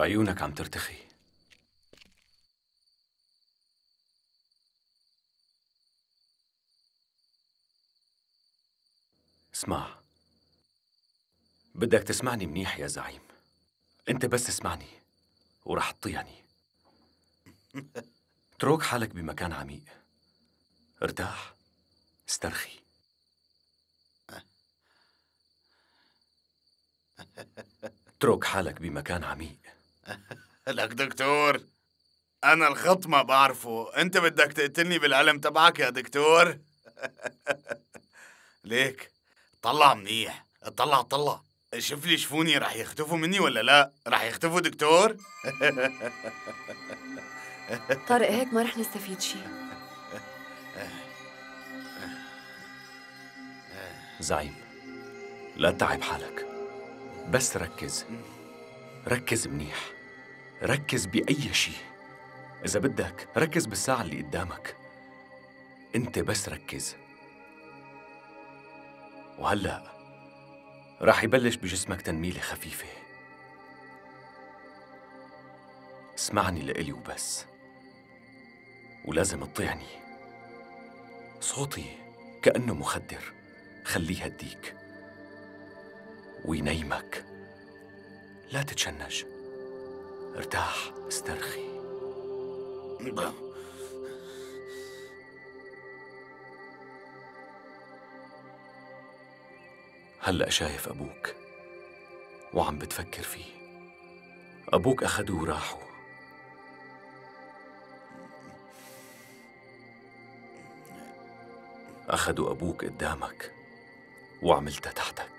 عيونك عم ترتخي. اسمع، بدك تسمعني منيح يا زعيم. انت بس اسمعني ورح تطيعني. اترك حالك بمكان عميق، ارتاح، استرخي. اترك حالك بمكان عميق. لك دكتور، أنا الخط ما بعرفه، أنت بدك تقتلني بالعلم تبعك يا دكتور؟ ليك، طلع منيح، طلع، شوف لي شفوني، رح يختفوا مني ولا لا؟ رح يختفوا دكتور؟ طارق هيك ما رح نستفيد شيء. زعيم، لا تتعب حالك، بس ركز منيح، ركز بأي شيء. إذا بدك ركز بالساعة اللي قدامك، أنت بس ركز. وهلأ راح يبلش بجسمك تنميلة خفيفة. اسمعني لإلي وبس، ولازم تطيعني. صوتي كأنه مخدر، خليه يهديك وينيمك. لا تتشنج، ارتاح، استرخي. هلأ شايف أبوك وعم بتفكر فيه. أبوك أخده وراحه، أخدوا أبوك قدامك وعملتها تحتك.